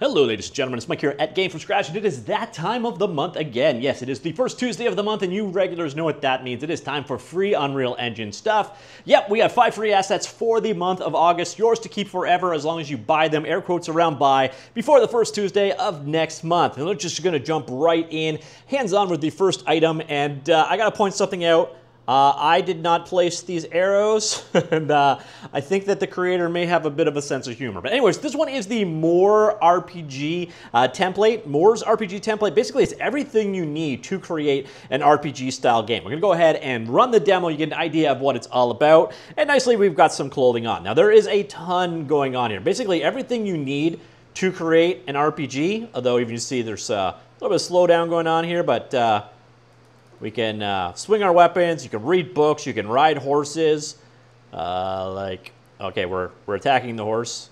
Hello ladies and gentlemen, it's Mike here at Game From Scratch, and it is that time of the month again. Yes, it is the first Tuesday of the month, and you regulars know what that means. It is time for free Unreal Engine stuff. Yep, we have 5 free assets for the month of August, yours to keep forever as long as you buy them, air quotes around buy, before the first Tuesday of next month. And we're just going to jump right in, hands on with the first item, and I got to point something out. I did not place these arrows, and I think that the creator may have a bit of a sense of humor. But anyways, this one is the Moore RPG template. Moore's RPG template. Basically, it's everything you need to create an RPG-style game. We're going to go ahead and run the demo. You get an idea of what it's all about. And nicely, we've got some clothing on. Now, there is a ton going on here. Basically, everything you need to create an RPG, although even you see there's a little bit of slowdown going on here, but... we can swing our weapons, you can read books, you can ride horses. Okay, we're attacking the horse.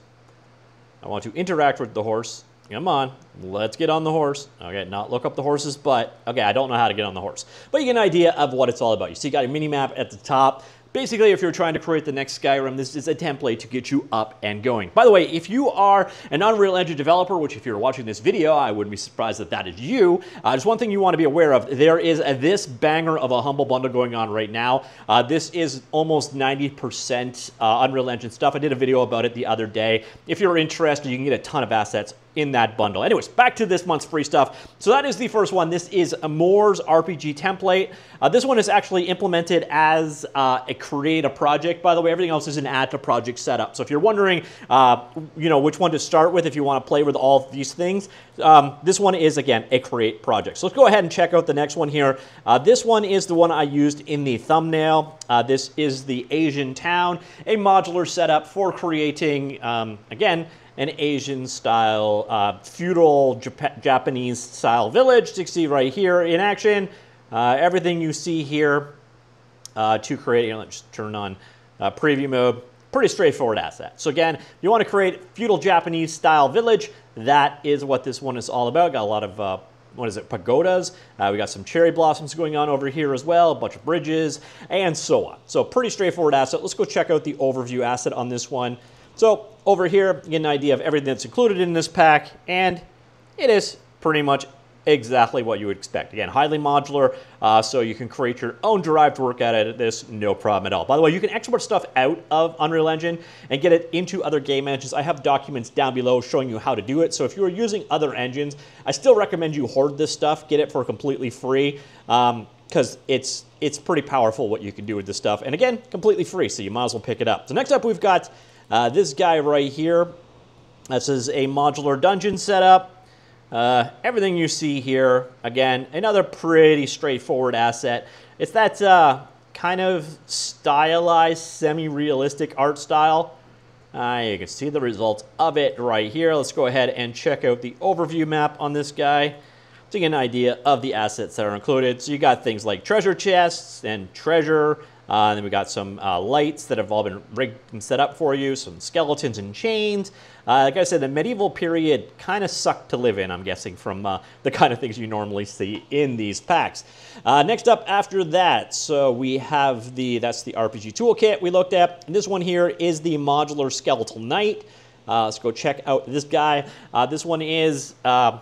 I want to interact with the horse. Come on, let's get on the horse. Okay, not look up the horse's butt. Okay, I don't know how to get on the horse. But you get an idea of what it's all about. You see, you got a mini-map at the top. Basically, if you're trying to create the next Skyrim, this is a template to get you up and going. By the way, if you are an Unreal Engine developer, which if you're watching this video, I wouldn't be surprised that that is you. Just one thing you want to be aware of, there is this banger of a Humble Bundle going on right now. This is almost 90% Unreal Engine stuff. I did a video about it the other day. If you're interested, you can get a ton of assets in that bundle. Anyways, back to this month's free stuff. So that is the first one. This is Moore's RPG template. This one is actually implemented as a create a project. By the way, everything else is an add to project setup. So if you're wondering, you know, which one to start with if you want to play with all of these things, this one is, again, a create project. So let's go ahead and check out the next one here. This one is the one I used in the thumbnail. This is the Asian Town, a modular setup for creating, again, an Asian-style, feudal Japanese-style village. You can see right here in action. Everything you see here to create, you know, let's turn on preview mode. Pretty straightforward asset. So again, you want to create feudal Japanese-style village. That is what this one is all about. Got a lot of, what is it, pagodas. We got some cherry blossoms going on over here as well, a bunch of bridges, and so on. So pretty straightforward asset. Let's go check out the overview asset on this one. So over here, you get an idea of everything that's included in this pack, and it is pretty much exactly what you would expect. Again, highly modular, so you can create your own derived work out of this, no problem at all. By the way, you can export stuff out of Unreal Engine and get it into other game engines. I have documents down below showing you how to do it, so if you are using other engines, I still recommend you hoard this stuff, get it for completely free, because it's pretty powerful what you can do with this stuff. And again, completely free, so you might as well pick it up. So next up, we've got this guy right here. This is a modular dungeon setup. Everything you see here, again, another pretty straightforward asset. It's that kind of stylized, semi-realistic art style. You can see the results of it right here. Let's go ahead and check out the overview map on this guy to get an idea of the assets that are included. So you got things like treasure chests and treasure. And then we got some lights that have all been rigged and set up for you, some skeletons and chains. Like I said, the medieval period kind of sucked to live in, I'm guessing, from the kind of things you normally see in these packs. Next up after that, so we have that's the RPG toolkit we looked at. And this one here is the modular skeletal knight. Let's go check out this guy. This one is a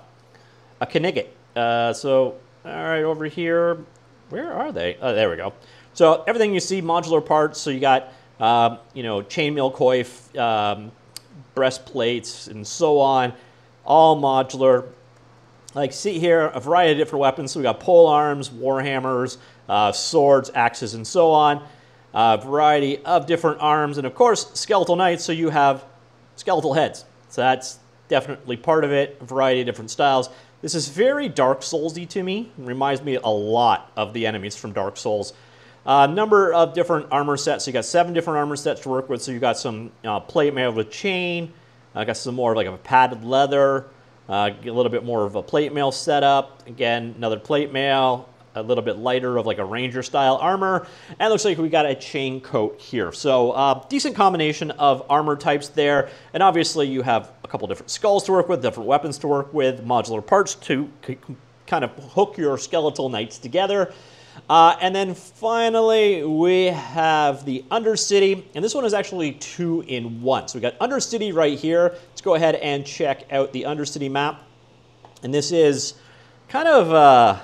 knigget. So, all right, over here, where are they? Oh, there we go. So everything you see, modular parts, so you got, you know, chainmail coif, breastplates, and so on, all modular. Like, see here, a variety of different weapons. So we got pole arms, war hammers, swords, axes, and so on. A variety of different arms, and of course, skeletal knights, so you have skeletal heads. So that's definitely part of it, a variety of different styles. This is very Dark Souls-y to me. It reminds me a lot of the enemies from Dark Souls. Number of different armor sets. So you got 7 different armor sets to work with. So you got some plate mail with chain. I got some more like a padded leather. A little bit more of a plate mail setup. Again, another plate mail. A little bit lighter of like a ranger style armor. And it looks like we got a chain coat here. So decent combination of armor types there. And obviously you have a couple different skulls to work with, different weapons to work with, modular parts to kind of hook your skeletal knights together. And then finally, we have the Undercity, and this one is actually 2-in-1. So we got Undercity right here. Let's go ahead and check out the Undercity map. And this is kind of a,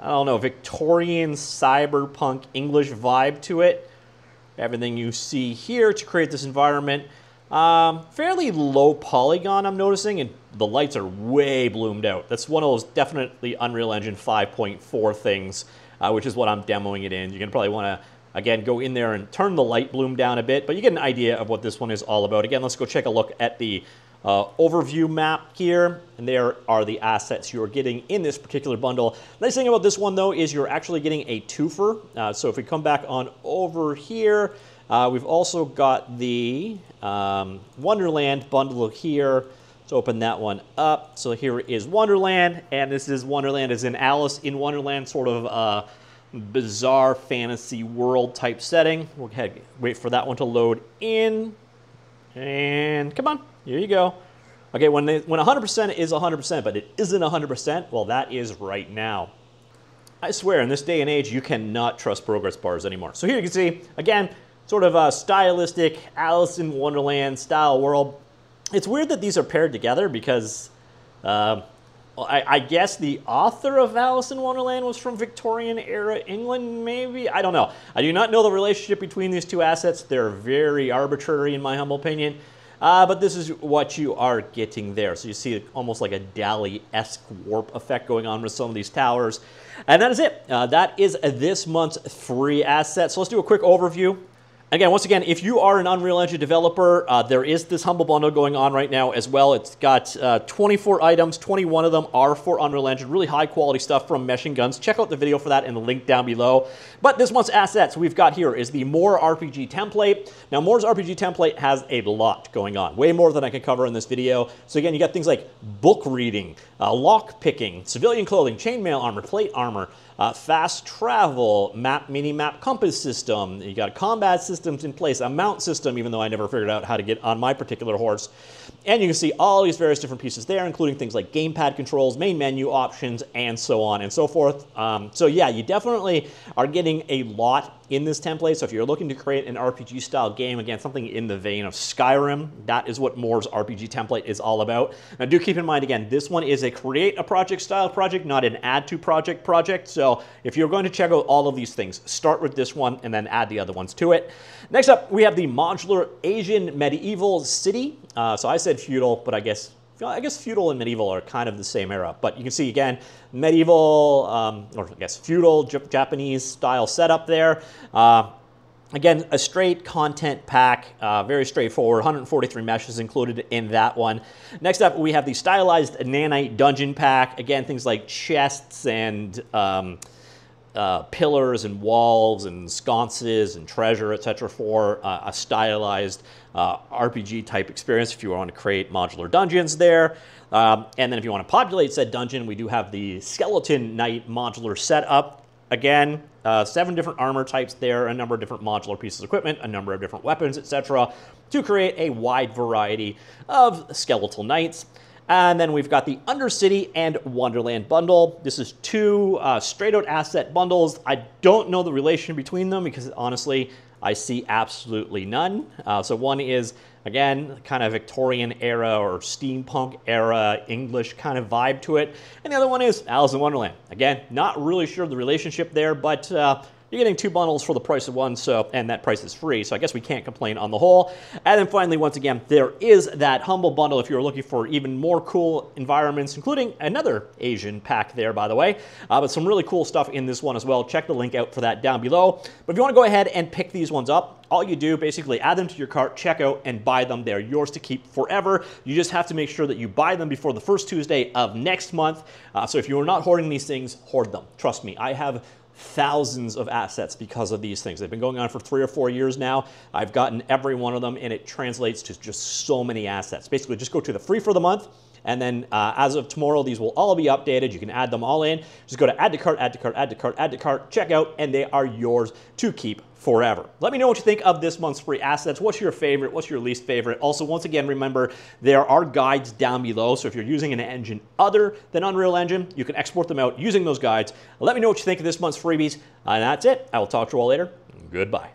I don't know, Victorian cyberpunk English vibe to it. Everything you see here to create this environment. Fairly low polygon, I'm noticing, and the lights are way bloomed out. That's one of those definitely Unreal Engine 5.4 things, which is what I'm demoing it in. You're going to probably want to, again, go in there and turn the light bloom down a bit, but you get an idea of what this one is all about. Again, let's go take a look at the overview map here, and there are the assets you're getting in this particular bundle. Nice thing about this one, though, is you're actually getting a twofer. So if we come back on over here, we've also got the Wonderland bundle here. Let's open that one up. So here is Wonderland, and this is Wonderland as in Alice in Wonderland, sort of bizarre fantasy world type setting. We'll wait for that one to load in. And come on, here you go. Okay, when 100% is 100%, but it isn't 100%, well, that is right now. I swear, in this day and age, you cannot trust progress bars anymore. So here you can see, again, sort of a stylistic Alice in Wonderland style world. It's weird that these are paired together because I guess the author of Alice in Wonderland was from Victorian era England, maybe? I don't know. I do not know the relationship between these two assets. They're very arbitrary in my humble opinion. But this is what you are getting there. So you see almost like a DALL-E-esque warp effect going on with some of these towers. And that is it. That is this month's free asset. So let's do a quick overview. Again, once again, if you are an Unreal Engine developer, there is this Humble Bundle going on right now as well. It's got 24 items, 21 of them are for Unreal Engine, really high quality stuff from Machine Guns. Check out the video for that in the link down below. But this month's assets we've got here is the Moore RPG template. Now, Moore's RPG template has a lot going on, way more than I can cover in this video. So again, you got things like book reading, lock picking, civilian clothing, chainmail armor, plate armor, fast travel, map, mini-map, compass system. You got a combat systems in place, a mount system, even though I never figured out how to get on my particular horse. And you can see all these various different pieces there, including things like gamepad controls, main menu options, and so on and so forth. So yeah, you definitely are getting a lot in this template. So if you're looking to create an RPG style game, again, something in the vein of Skyrim, that is what Moore's RPG template is all about. Now do keep in mind, again, this one is a create a project style project, not an add to project project. So if you're going to check out all of these things, start with this one and then add the other ones to it. Next up, we have the modular Asian medieval city. So I said feudal, but I guess feudal and medieval are kind of the same era. But you can see, again, medieval, or I guess feudal Japanese style setup there. Again, a straight content pack, very straightforward, 143 meshes included in that one. Next up, we have the stylized nanite dungeon pack. Again, things like chests and pillars and walls and sconces and treasure, etc., for a stylized RPG type experience if you want to create modular dungeons there. And then if you want to populate said dungeon, we do have the Skeleton Knight modular setup. Again, 7 different armor types there, a number of different modular pieces of equipment, a number of different weapons, etc., to create a wide variety of skeletal knights. And then we've got the Undercity and Wonderland bundle. This is 2 straight-out asset bundles. I don't know the relation between them because, honestly, I see absolutely none. So one is, again, kind of Victorian era or steampunk era English kind of vibe to it. And the other one is Alice in Wonderland. Again, not really sure of the relationship there, but you're getting 2 bundles for the price of one, so, and that price is free, so I guess we can't complain on the whole. And then finally, once again, there is that Humble Bundle if you're looking for even more cool environments, including another Asian pack there, by the way, but some really cool stuff in this one as well. Check the link out for that down below. But if you want to go ahead and pick these ones up, all you do, basically add them to your cart, check out, and buy them. They're yours to keep forever. You just have to make sure that you buy them before the first Tuesday of next month. So if you are not hoarding these things, hoard them. Trust me, I have thousands of assets because of these things. They've been going on for 3 or 4 years now. I've gotten every one of them, and it translates to just so many assets. Basically, just go to the free for the month, And then as of tomorrow, these will all be updated. You can add them all in. Just go to add to cart, add to cart, add to cart, add to cart, check out, and they are yours to keep forever. Let me know what you think of this month's free assets. What's your favorite? What's your least favorite? Also, once again, remember there are guides down below. So if you're using an engine other than Unreal Engine, you can export them out using those guides. Let me know what you think of this month's freebies. And that's it. I will talk to you all later. Goodbye.